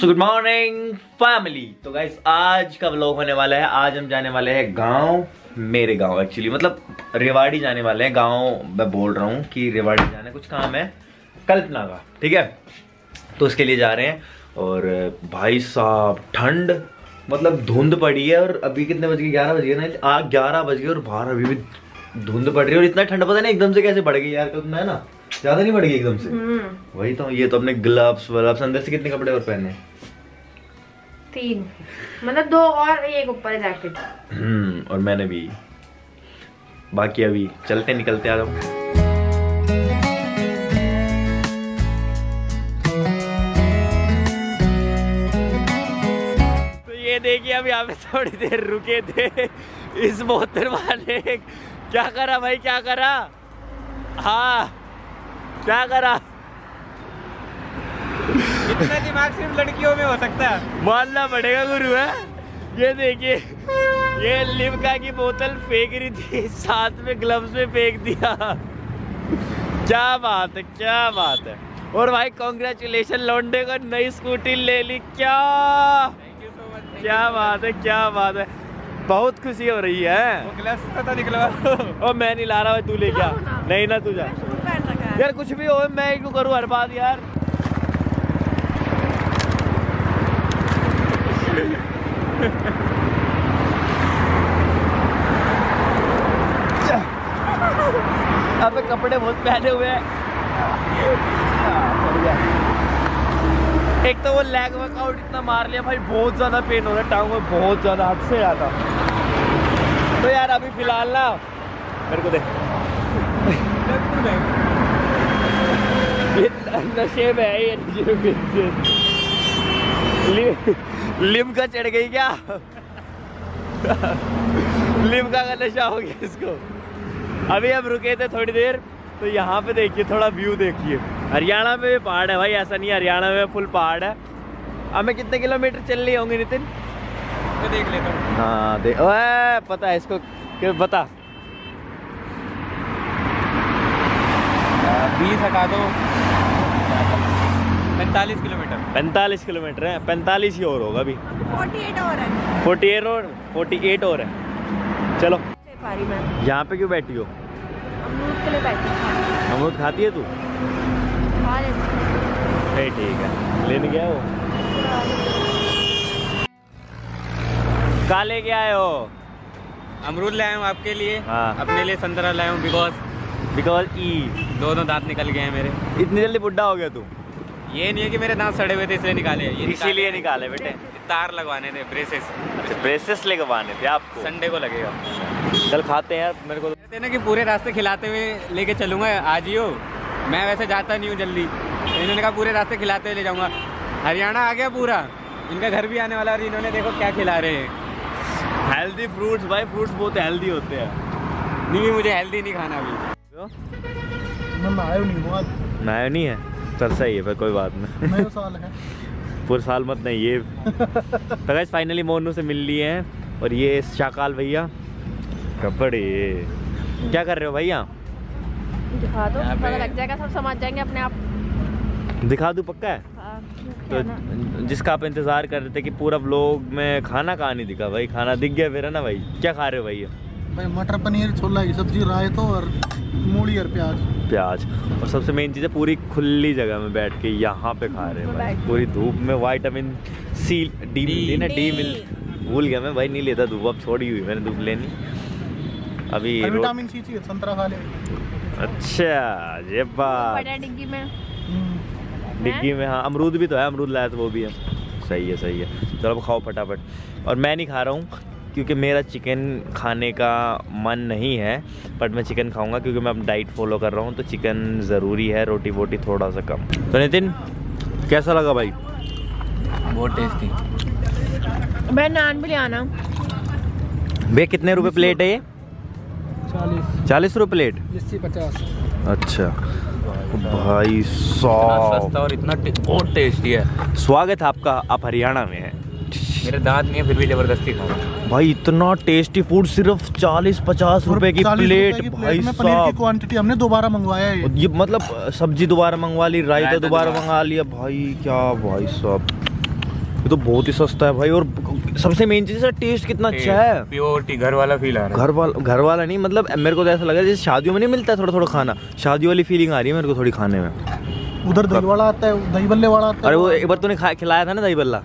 सो good morning family. तो guys आज का व्लॉग होने वाला है, आज हम जाने वाले हैं गांव, मेरे गांव एक्चुअली मतलब रेवाड़ी जाने वाले हैं। गांव मैं बोल रहा हूँ कि रेवाड़ी जाने कुछ काम है कल्पना का, ठीक है, तो उसके लिए जा रहे हैं। और भाई साहब ठंड मतलब धुंध पड़ी है, और अभी कितने बज गए, 11 बज गए ना, 11 बज गए और बाहर अभी भी धुंध पड़ रही है। और इतना ठंड पता नहीं एकदम से कैसे बढ़ गई यार, कितना है ना, ज्यादा नहीं बढ़ गई एकदम से। वही तो, ये तो अपने ग्लव्स वल्स अंदर से कितने कपड़े और पहने, 3 मतलब 2 और एक ऊपर जैकेट, और मैंने भी। बाकी अभी चलते निकलते आ जाओ। देखिए अभी यहाँ पे थोड़ी देर रुके थे, इस बोतल वाले क्या करा भाई, क्या करा, हाँ क्या करा, इतना दिमाग सिर्फ लड़कियों में हो सकता है, मानना पड़ेगा गुरु है। ये देखिए ये लिमका की बोतल फेंक रही थी, साथ में ग्लव्स में फेंक दिया। क्या बात है, क्या बात है। और भाई कॉन्ग्रेचुलेशन लौंडे को, नई स्कूटी ले ली, क्या क्या बात है, क्या बात है, बहुत खुशी हो रही है। वो ग्लव्स तो निकलवा ओ मैं नहीं ला रहा भाई, तू ले क्या नहीं ना, तू जा यार, कुछ भी हो मैं क्यों करूँ हर बात यार। अब कपड़े बहुत पहने हुए हैं, एक तो वो लेग वर्कआउट इतना मार लिया भाई, बहुत ज़्यादा पेन हो रहा है टांग में, बहुत ज़्यादा हद से ज़्यादा। तो यार अभी फिलहाल ना मेरे को देख नशे में है ये, लिमका चढ़ गई क्या, लिमका का नशा हो गया इसको। अभी हम रुके थे थोड़ी देर, तो यहाँ पे देखिए थोड़ा व्यू देखिए, हरियाणा में भी पहाड़ है भाई, ऐसा नहीं हरियाणा में फुल पहाड़ है। हमें कितने किलोमीटर चल रही होंगे नितिन, मैं देख लेता हूँ। हाँ देख, ओए पता है इसको क्या, बता 20 हटा दो, 45 किलोमीटर, 45 किलोमीटर है, 45 ही और होगा अभी, 48 और है, 48 और है। चलो यहाँ पे क्यों बैठी हो, अमरूद खाती है तू, ठीक है लेने गया हो, काले क्या आए हो, अमरूद लाया हूँ आपके लिए, हाँ। अपने लिए संतरा लाया हूँ, बिकॉज ई दोनों दांत निकल गए हैं मेरे। इतनी जल्दी बुढ़ा हो गया तू, ये नहीं है कि मेरे दांत सड़े हुए थे इसलिए निकाले, इसीलिए निकाले बेटे, तार लगवाने थे, ब्रेसेस। अच्छा ब्रेसेस लगवाने थे आपको, संडे को लगेगा। चल खाते हैं यार, मेरे को ना कि पूरे रास्ते खिलाते हुए लेके चलूँगा, आज ही हो, मैं वैसे जाता नहीं हूँ जल्दी, इन्होंने कहा पूरे रास्ते खिलाते हुए ले जाऊँगा। हरियाणा आ गया पूरा, इनका घर भी आने वाला, और इन्होंने देखो क्या खिला रहे हैं, हेल्दी फ्रूट्स भाई, फ्रूट्स बहुत हेल्दी होते हैं। नहीं मुझे हेल्दी नहीं खाना अभी, नहाया नहीं है, चल सही है, पर कोई बात नहीं, पूरे साल मत नहीं ये। तो गाइस फाइनली मोनू से मिल लिए हैं, और ये शाकाल भैया कपड़े क्या कर रहे हो भैया, दिखा दो पता लग जाएगा, सब समझ जाएंगे अपने आप। दिखा दूं पक्का है, तो जिसका आप इंतजार कर रहे थे कि पूरा व्लॉग में खाना कहाँ नहीं दिखा, भाई खाना दिख गया फिर है ना भाई। क्या खा रहे हो भैया, भाई मटर पनीर छोला की सब्जी, रायता और मूली और प्याज, और सबसे मेन चीज़ है पूरी खुली जगह में बैठ के यहाँ पे खा रहे हैं, पूरी धूप में, वाइटामिन सी डी ना, डी मिल भूल गया मैं भाई, नहीं लेता धूप, अब छोड़ी हुई मैंने धूप लेनी, अभी विटामिन सी चाहिए, संतरा खा ले। अच्छा ये बात, डिग्गी में हाँ अमरूद भी तो है, अमरूद लाया तो वो भी है, सही है सही है। चलो तो अब खाओ फटाफट, और मैं नहीं खा रहा हूँ क्योंकि मेरा चिकन खाने का मन नहीं है, बट मैं चिकन खाऊंगा क्योंकि मैं अब डाइट फॉलो कर रहा हूँ, तो चिकन ज़रूरी है, रोटी वोटी थोड़ा सा कम। तो नितिन कैसा लगा भाई, बहुत टेस्टी, भाई नान भी ले आना। भैया कितने रुपये प्लेट है ये, 40 रुपये प्लेट, 50। अच्छा भाई साहब सस्ता और इतना बहुत टेस्टी है। स्वागत है आपका, आप हरियाणा में हैं। मेरे दांत नहीं है फिर भी जबरदस्ती खा भाई, इतना टेस्टी फूड सिर्फ 40-50 रुपए की प्लेट भाई साहब। पनीर की क्वांटिटी हमने दोबारा मंगवाया है, ये मतलब सब्जी दोबारा मंगवा ली, रायता दोबारा मंगवा लिया भाई, क्या भाई साहब ये तो बहुत ही सस्ता है भाई। और सबसे मेन चीज है टेस्ट कितना अच्छा है, प्योरिटी घर वाला फील आ रहा है। घर वाला नहीं, मतलब मेरे को तो ऐसा लग रहा है जैसे शादियों में नहीं मिलता थोड़ा थोड़ा खाना, शादी वाली फीलिंग आ रही है मेरे को थोड़ी खाने में। उधर दही वाला आता है, दही बल्ले वाला आता है। अरे वो एक बार तूने खिलाया था ना दही बल्ला।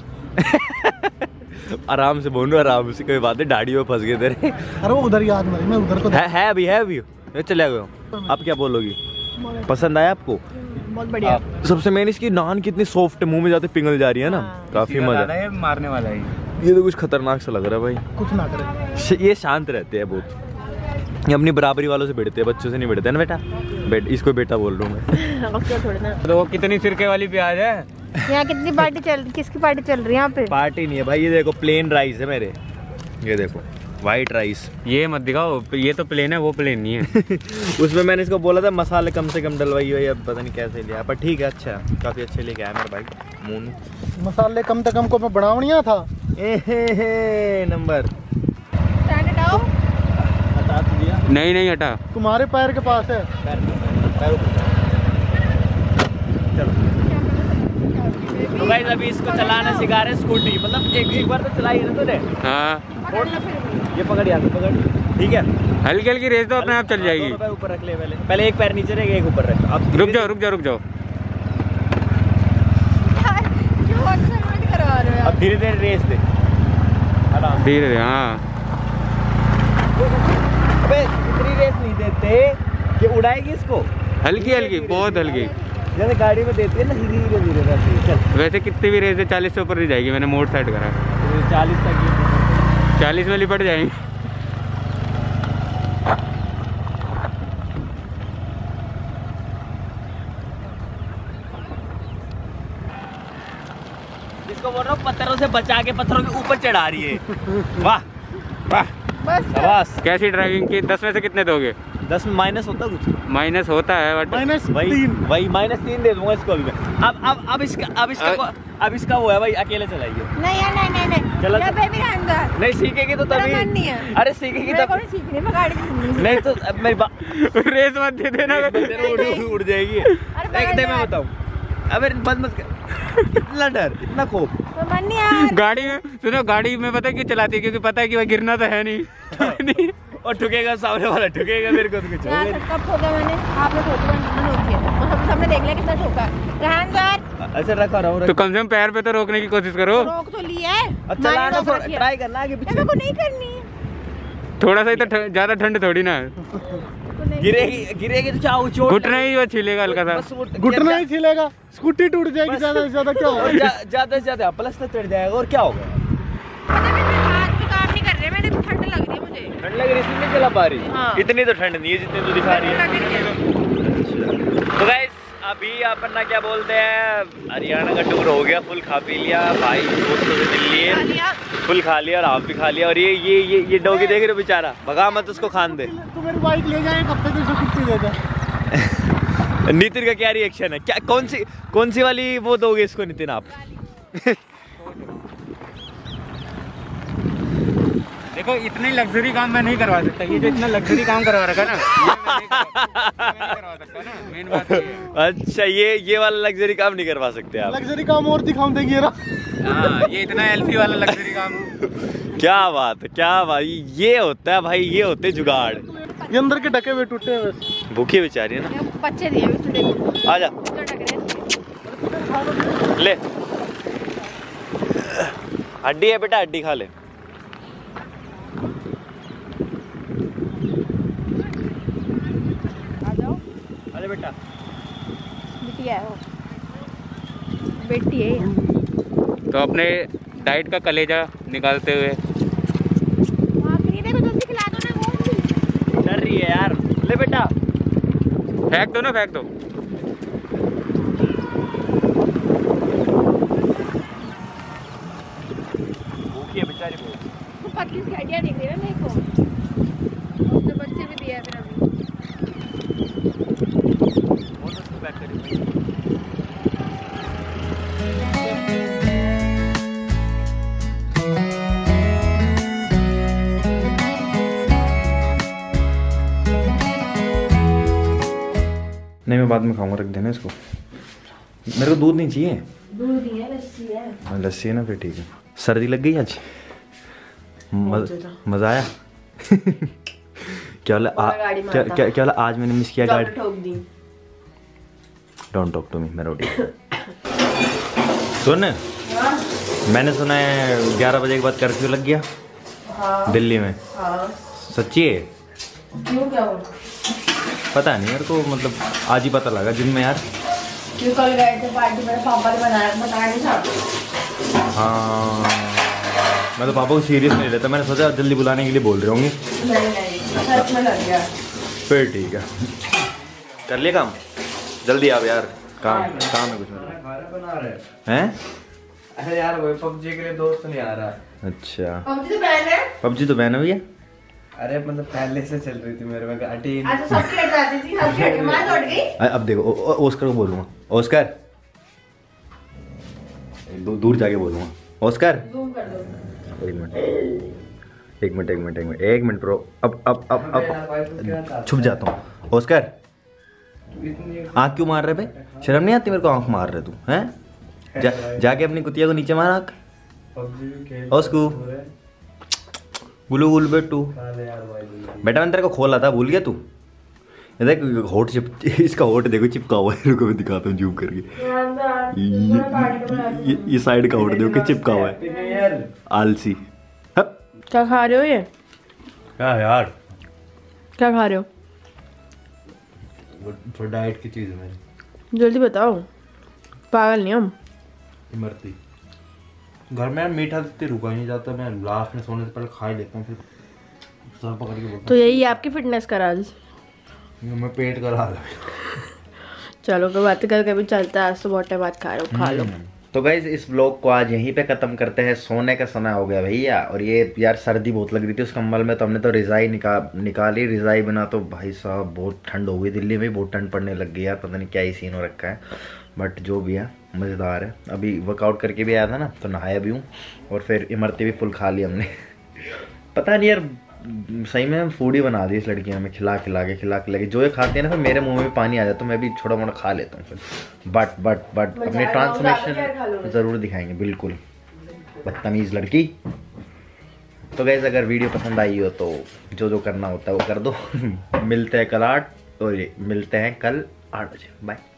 आराम से बोलो, आराम से, कोई बात नहीं। दाढ़ी में फंस गए तेरे। अरे वो उधर याद नहीं, मैं उधर को है अभी, है अभी चले गए। आप क्या बोलोगी, पसंद आया आपको? बहुत बढ़िया। सबसे मेन इसकी नान कितनी सॉफ्ट है, मुंह में जाते पिघल जा रही है ना। काफी मजा है, मारने वाला है ये तो। कुछ खतरनाक सा लग रहा है भाई, कुछ ना करे। ये शांत रहते हैं बहुत, ये अपनी बराबरी वालों से भिड़ते हैं, बच्चों से नहीं भिड़ते ना बेटा। इसको बेटा बोल रहा हूँ मैं। तो कितनी सिरके वाली प्याज है यहाँ, कितनी पार्टी चल रही, किसकी पार्टी चल रही है यहाँ पे? पार्टी नहीं है भाई, ये देखो प्लेन राइस है मेरे, ये देखो व्हाइट राइस। ये मत दिखाओ, ये तो प्लेन है, वो प्लेन नहीं है। उसमें मैंने इसको बोला था मसाले कम से कम डलवाई हुई है, अब पता नहीं कैसे लिया, पर ठीक है, अच्छा काफी अच्छे लेके आया मेरा भाई मोनू। मसाले कम से कम को मैं बनावनिया था। ए नंबर हटा दिया? नहीं नहीं हटा, तुम्हारे पैर के पास है। तो गाइस अभी इसको चलाना सिखा रहे स्कूटी, मतलब एक बार तो चलाई है तूने। हाँ। ये पकड़ यार, पकड़। ठीक है, हल्की हल्की रेस दो, अपने आप चल जाएगी। तो ऊपर रख ले, पहले एक पैर नीचे रहेगा, एक ऊपर रख। अब रुक जाओ। अब धीरे धीरे रेस दे, धीरे धीरे। हाँ इतनी रेस नहीं देते कि उड़ाएगी इसको, हल्की हल्की, बहुत हल्की, जैसे गाड़ी में देते हैं ना धीरे धीरे। वैसे कितनी भी रेस है 40 से ऊपर नहीं जाएगी, मैंने मोड सेट करा है 40 तक, 40 में लिपट जाएंगे। इसको बोल रहा हूँ पत्थरों से बचा के पत्थरों के ऊपर चढ़ा रही है। वाह वाह, बस कैसी ड्राइविंग की। 10 में से कितने दोगे? 10 में माइनस होता है कुछ, माइनस होता है बट वही -3 दे दूंगा इसको अभी मैं। अब इसका वो है भाई, अकेले चलाइए। नहीं चलो नहीं सीखेगी तो तभी। अरे सीखेगी तब, नहीं तो मेरी रेस मत दे देना, उड़ जाएगी। मैं बताऊँ, अबे बंद मत कर, इतना डर, इतना खौफ। गाड़ी में सुनो, गाड़ी में पता है क्यों चलाती है, क्योंकि पता है कि भाई गिरना तो है नहीं। और ठुकेगा सामने वाला, ठुकेगा मेरे को तो कुछ यार। कब ठोका मैंने? आपने ठोका, हम सामने देख लिया कितना ठोका। रहन दो, अच्छा रखा रहो, तो कम से कम पैर पे तो रोकने की कोशिश करो। रोक तो लिया है, अब चलाना थोड़ा ट्राई करना आगे पीछे। मेरे को नहीं करनी, थोड़ा सा इतना ज्यादा ठंड थोड़ी ना। गिरेगी तो चाऊ चोट, घुटना ही वो छिलेगा हल्का सा, घुटना ही छिलेगा, स्कूटी टूट जाएगी ज्यादा से ज्यादा। क्या होगा, ज्यादा से ज्यादा प्लास्टर चढ़ जाएगा और क्या होगा। हाथ भी काम नहीं कर रहे, मेरे ठंड लग रही है, मुझे ठंड लग रही है इसलिए चला पा रही। हाँ। इतनी तो ठंड नहीं है जितनी तो दिखा रही है। तो गाइस अभी अपना क्या बोलते हैं, हरियाणा का टूर हो गया, फुल खा पी लिया भाई, दिल्ली फुल खा लिया और आप भी खा लिया। और ये डॉगी देख रहे हो बेचारा, भगा मत उसको, खान दे। तो मेरी बाइक ले जाए कब तक, कितनी देता है। नितिन का क्या रिएक्शन है, क्या कौन सी वाली वो दोगे इसको नितिन आप? देखो इतनी लग्जरी काम मैं नहीं करवा सकता, ये जो इतना लग्जरी काम करवा रखा ना, मेन बात ये है। अच्छा ये वाला लग्जरी काम नहीं करवा सकते आप? लग्जरी काम और दिखाऊं देंगे ना। हां ये इतना एल्फी वाला लग्जरी काम। क्या बात है, क्या भाई, ये होता है भाई, ये होते जुगाड़। ये अंदर के ढके हुए टूटे हुए भूखे बेचारी है ना, पच्चे दिए टूटे हुए। आ जा ले, हड्डी है बेटा, हड्डी खा ले। बेटा बिटिया है वो, बेटी है। तो अपने डाइट का कलेजा निकालते हुए जल्दी खिला दो ना, वो डर रही है यार। ले बेटा फेंक दो ना, फेंक दो। भूखी है बेचारी, वो पतली सी हड्डियां दिख रही है मेरे को, उसने बच्चे भी दिया है। फिर अभी नहीं, मैं बाद में खाऊंगा, रख देना इसको। मेरे को दूध नहीं चाहिए, दूध नहीं है, लस्सी है। लस्सी है ना, फिर ठीक है। सर्दी लग गई आज, मजा आया। क्या क्या आज मैंने मिस किया गाड़ी। डोंट टॉक टू मी, मैं रोटी। सुन, मैंने सुना है 11 बजे के बाद कर्फ्यू लग गया। हाँ। दिल्ली में। हाँ। सच्ची है? क्यों, क्या हुआ? पता नहीं यार को, मतलब आज ही पता लगा जिम में यार। क्यों, कल गए थे पार्टी में, पापा ने बताया नहीं था। हाँ, मैं तो पापा को सीरियस नहीं लेता, मैंने सोचा जल्दी बुलाने के लिए बोल रहे होंगे। नहीं नहीं, सच में लग गया। फिर ठीक है, कर लिया काम। जल्दी आओ यार, काम काम है कुछ बना रहे हैं। अच्छा यार, वो पबजी के लिए दोस्त नहीं आ रहा। अच्छा, पबजी तो बैन है भैया। अरे मतलब पहले से चल रही थी मेरे में घाटी। अच्छा, सब खेल जाती थी, सब खेल के मार लौट गई। अब देखो, ओस्कर को बोलूंगा, ओस्कर दूर जाके बोलूंगा, ओस्कर जूम कर दो। एक मिनट ब्रो, अब छुप जाता हूँ। ओस्कर, आँख क्यों मार रहे बे? शर्म नहीं आती मेरे को, आँख मार रहे तू हैं? जाके अपनी कुतिया को नीचे मार आँख। ओस्कू गुलू गुल बेटू, बेटा मैंने तेरे को खोला था, भूल गया तू? देख होट चिप, इसका होट देखो चिपका हुआ है। रुको मैं दिखाता हूँ जूम करके। ये साइड का होट देखो कि चिपका हुआ है। आलसी, क्या खा रहे हो ये? क्या यार, क्या खा रहे हो? डाइट की चीज़ है, जल्दी बताओ, पागल नहीं हम। इमरती घर में मीठा रुका ही नहीं जाता, मैं लास्ट में सोने से पहले खा ही लेता हूं, फिर सर पकड़ के बोलता। तो यही आपकी फिटनेस का राज? मैं पेट का राज। चलो तो बातें करके भी चलता है, आज तो बहुत टाइम बाद खा रहा हूं, खा लो। तो गाइज इस व्लॉग को आज यहीं पे ख़त्म करते हैं, सोने का समय हो गया भैया। और ये यार सर्दी बहुत लग रही थी उस कम्बल में, तो हमने तो रिज़ाई निकाली। रिज़ाई बिना तो भाई साहब बहुत ठंड हो गई, दिल्ली में बहुत ठंड पड़ने लग गई यार, पता नहीं क्या ही सीन हो रखा है। बट जो भी है मज़ेदार है। अभी वर्कआउट करके भी आया था ना, तो नहाया भी हूँ और फिर इमरती भी फुल खा ली हमने। पता नहीं यार, सही में फूड ही बना दी इस लड़की हमें, खिला के जो ये खाते हैं ना, फिर मेरे मुंह में पानी आ जाता है, मैं भी छोटा मोटा खा लेता हूँ फिर। बट अपने ट्रांसफॉर्मेशन ज़रूर दिखाएंगे, बिल्कुल बदतमीज़ लड़की। तो गाइस अगर वीडियो पसंद आई हो तो जो करना होता है वो कर दो। मिलते हैं कल 8 बजे, बाय।